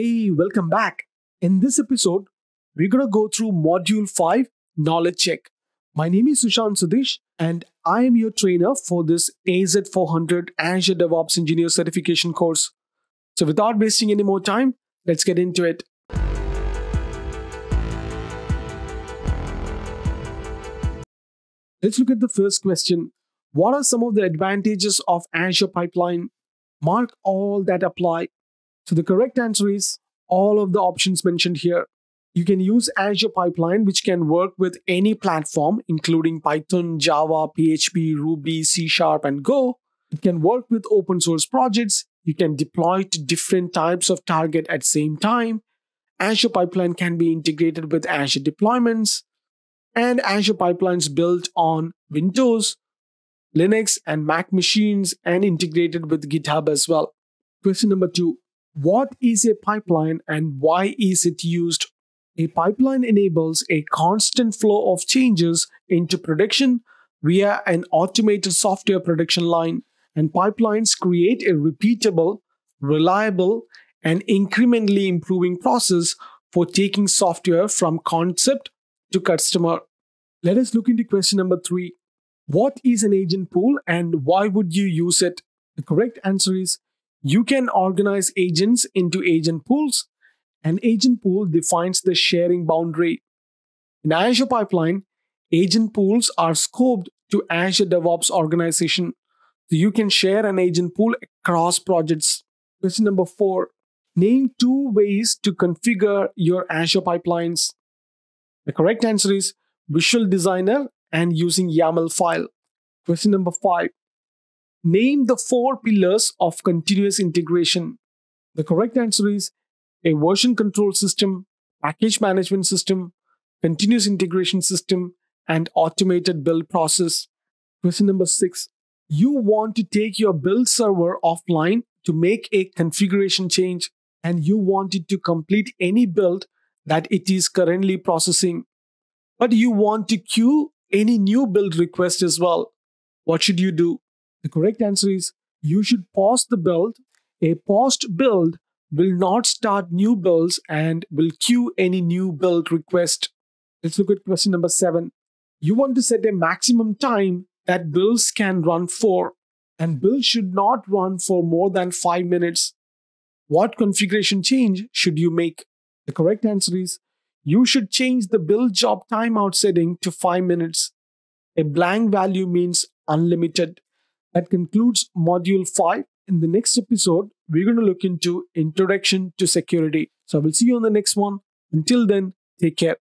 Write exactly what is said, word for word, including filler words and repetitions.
Hey, welcome back. In this episode, we're going to go through Module five, Knowledge Check. My name is Sushant Sudeesh, and I am your trainer for this A Z four hundred Azure DevOps Engineer Certification course. So without wasting any more time, let's get into it. Let's look at the first question. What are some of the advantages of Azure Pipeline? Mark all that apply. So the correct answer is all of the options mentioned here. You can use Azure Pipeline, which can work with any platform, including Python, Java, P H P, Ruby, C sharp, and Go. It can work with open source projects. You can deploy to different types of target at the same time. Azure Pipeline can be integrated with Azure deployments. And Azure Pipeline's built on Windows, Linux, and Mac machines, and integrated with GitHub as well. Question number two. What is a pipeline and why is it used? A pipeline enables a constant flow of changes into production via an automated software production line, and pipelines create a repeatable, reliable, and incrementally improving process for taking software from concept to customer. Let us look into question number three. What is an agent pool and why would you use it? The correct answer is you can organize agents into agent pools. An agent pool defines the sharing boundary. In Azure Pipeline, agent pools are scoped to Azure DevOps organization, so you can share an agent pool across projects. Question number four. Name two ways to configure your Azure pipelines. The correct answer is Visual Designer and using YAML file. Question number five. Name the four pillars of continuous integration. The correct answer is a version control system, package management system, continuous integration system, and automated build process. Question number six. You want to take your build server offline to make a configuration change, and you want it to complete any build that it is currently processing. But you want to queue any new build request as well. What should you do? The correct answer is you should pause the build. A paused build will not start new builds and will queue any new build request. Let's look at question number seven. You want to set a maximum time that builds can run for, and builds should not run for more than five minutes. What configuration change should you make? The correct answer is you should change the build job timeout setting to five minutes. A blank value means unlimited. That concludes Module five. In the next episode, we're going to look into Introduction to Security. So I will see you on the next one. Until then, take care.